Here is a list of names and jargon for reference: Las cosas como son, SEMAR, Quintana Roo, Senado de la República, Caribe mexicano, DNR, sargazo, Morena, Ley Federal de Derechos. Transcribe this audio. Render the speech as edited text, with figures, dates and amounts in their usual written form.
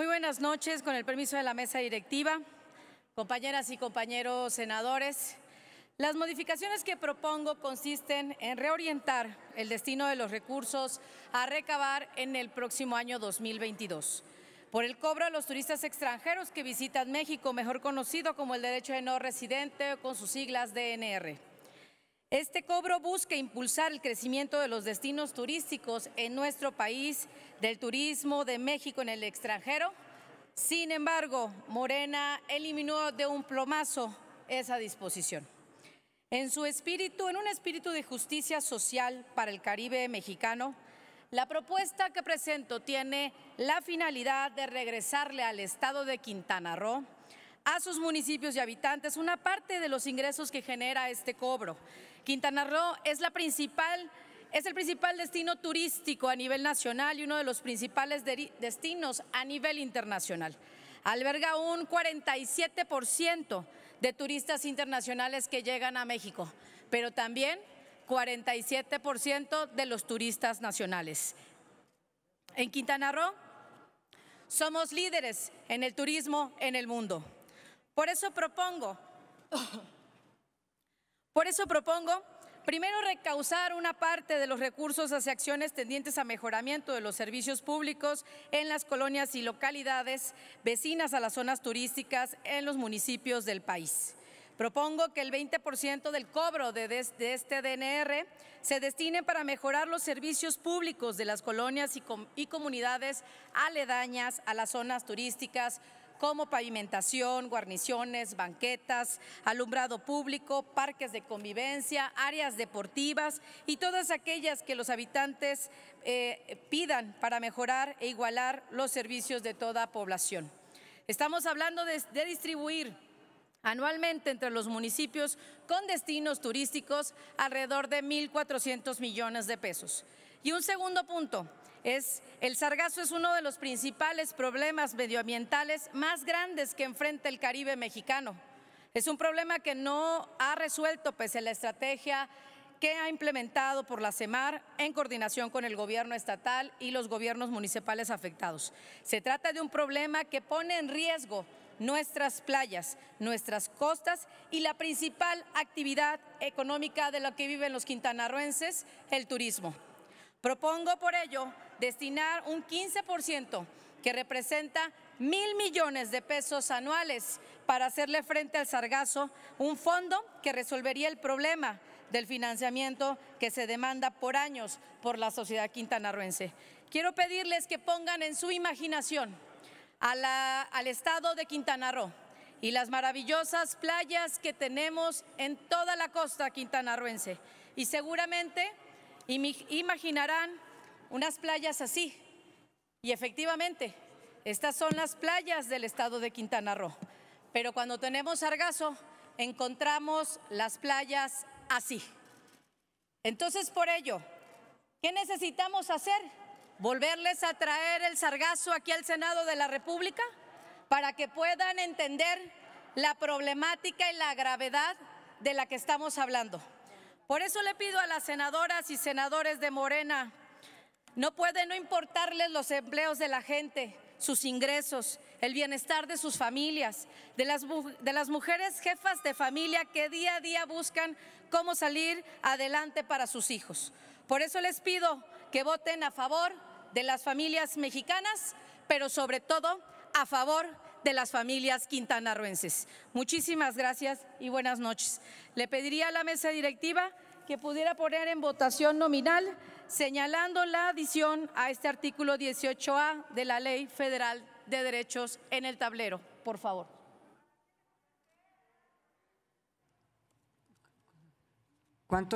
Muy buenas noches, con el permiso de la mesa directiva, compañeras y compañeros senadores. Las modificaciones que propongo consisten en reorientar el destino de los recursos a recabar en el próximo año 2022 por el cobro a los turistas extranjeros que visitan México, mejor conocido como el derecho de no residente con sus siglas DNR. Este cobro busca impulsar el crecimiento de los destinos turísticos en nuestro país, del turismo de México en el extranjero. Sin embargo, Morena eliminó de un plomazo esa disposición. En un espíritu de justicia social para el Caribe mexicano, la propuesta que presento tiene la finalidad de regresarle al estado de Quintana Roo, a sus municipios y habitantes, una parte de los ingresos que genera este cobro. Quintana Roo es el principal destino turístico a nivel nacional y uno de los principales destinos a nivel internacional. Alberga un 47% de turistas internacionales que llegan a México, pero también 47% de los turistas nacionales. En Quintana Roo somos líderes en el turismo en el mundo. Por eso propongo primero recaudar una parte de los recursos hacia acciones tendientes a mejoramiento de los servicios públicos en las colonias y localidades vecinas a las zonas turísticas en los municipios del país. Propongo que el 20% del cobro de este DNR se destine para mejorar los servicios públicos de las colonias y comunidades aledañas a las zonas turísticas, como pavimentación, guarniciones, banquetas, alumbrado público, parques de convivencia, áreas deportivas y todas aquellas que los habitantes pidan para mejorar e igualar los servicios de toda población. Estamos hablando de distribuir anualmente entre los municipios con destinos turísticos alrededor de 1.400 millones de pesos. Y un segundo punto es, el sargazo es uno de los principales problemas medioambientales más grandes que enfrenta el Caribe mexicano. Es un problema que no ha resuelto pese a la estrategia que ha implementado por la SEMAR en coordinación con el gobierno estatal y los gobiernos municipales afectados. Se trata de un problema que pone en riesgo nuestras playas, nuestras costas y la principal actividad económica de la que viven los quintanarroenses, el turismo. Propongo por ello destinar un 15% que representa 1.000 millones de pesos anuales para hacerle frente al sargazo, un fondo que resolvería el problema del financiamiento que se demanda por años por la sociedad quintanarroense. Quiero pedirles que pongan en su imaginación al estado de Quintana Roo y las maravillosas playas que tenemos en toda la costa quintanarroense. Y seguramente imaginarán unas playas así. Y efectivamente, estas son las playas del estado de Quintana Roo. Pero cuando tenemos sargazo, encontramos las playas así. Entonces, por ello, ¿qué necesitamos hacer? ¿Volverles a traer el sargazo aquí al Senado de la República para que puedan entender la problemática y la gravedad de la que estamos hablando? Por eso le pido a las senadoras y senadores de Morena, no puede no importarles los empleos de la gente, sus ingresos, el bienestar de sus familias, de las mujeres jefas de familia que día a día buscan cómo salir adelante para sus hijos. Por eso les pido que voten a favor de las familias mexicanas, pero sobre todo a favor de las familias quintanarroenses. Muchísimas gracias y buenas noches. Le pediría a la mesa directiva que pudiera poner en votación nominal, señalando la adición a este artículo 18A de la Ley Federal de Derechos en el tablero, por favor. ¿Cuánto?